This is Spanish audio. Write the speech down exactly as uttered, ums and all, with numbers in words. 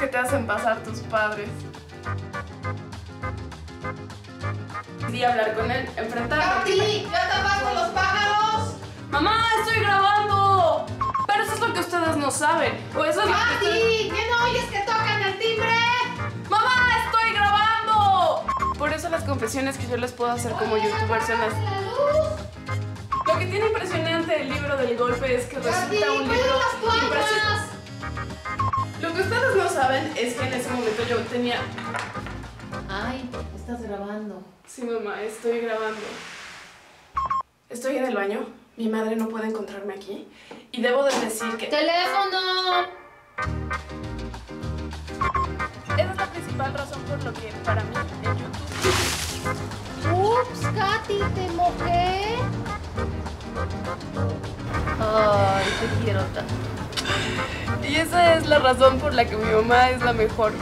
que te hacen pasar tus padres. Decidí hablar con él, enfrentarme. ¡Katy! ¡Ya tapaste los pájaros! ¡Mamá, estoy grabando! Pero eso es lo que ustedes no saben. O eso es lo que ustedes... ¿Qué no oyes que tocan el timbre? ¡Mamá, estoy grabando! Por eso las confesiones que yo les puedo hacer como youtuber son las... Lo que tiene impresionante el libro del golpe es que resulta un libro impresionante. Lo que ustedes no saben es que en ese momento yo tenía... Ay, estás grabando. Sí, mamá, estoy grabando. Estoy en el baño, mi madre no puede encontrarme aquí y debo de decir que... ¡Teléfono! Esa es la principal razón por lo que para mí en YouTube... ¡Ups, Katy, te mojé! Ay, te quiero tanto. Y esa es la razón por la que mi mamá es la mejor.